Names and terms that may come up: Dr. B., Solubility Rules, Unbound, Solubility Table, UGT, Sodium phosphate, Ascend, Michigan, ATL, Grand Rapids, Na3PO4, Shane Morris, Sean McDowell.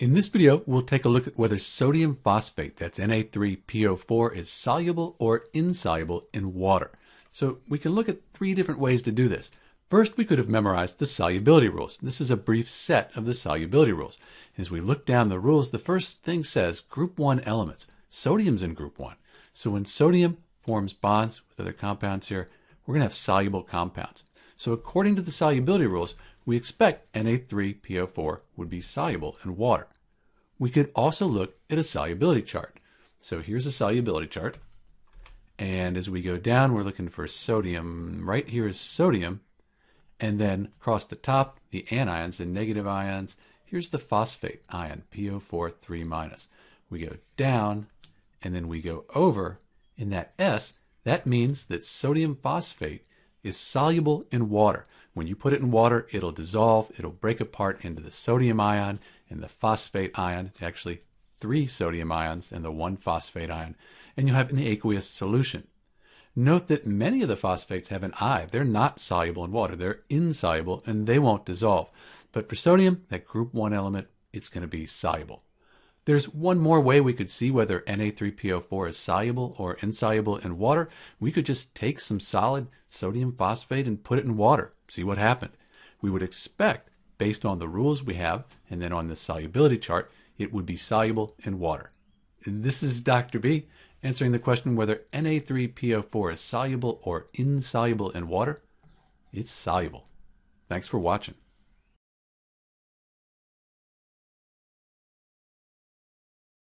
In this video, we'll take a look at whether sodium phosphate, that's Na3PO4, is soluble or insoluble in water. So we can look at three different ways to do this. First, we could have memorized the solubility rules. This is a brief set of the solubility rules. As we look down the rules, the first thing says group 1 elements. Sodium's in group 1. So when sodium forms bonds with other compounds here, we're going to have soluble compounds. So according to the solubility rules, we expect Na3PO4 would be soluble in water. We could also look at a solubility chart. So here's a solubility chart. And as we go down, we're looking for sodium. Right here is sodium. And then across the top, the anions, the negative ions. Here's the phosphate ion, PO4-3-. We go down, and then we go over. In that S, that means that sodium phosphate is soluble in water. When you put it in water, it'll dissolve, it'll break apart into the sodium ion and the phosphate ion, actually 3 sodium ions and the 1 phosphate ion, and you'll have an aqueous solution. Note that many of the phosphates have an I. They're not soluble in water. They're insoluble, and they won't dissolve. But for sodium, that group 1 element, it's going to be soluble. There's one more way we could see whether Na3PO4 is soluble or insoluble in water. We could just take some solid sodium phosphate and put it in water, see what happened. We would expect, based on the rules we have, and then on the solubility chart, it would be soluble in water. This is Dr. B, answering the question whether Na3PO4 is soluble or insoluble in water. It's soluble. Thanks for watching.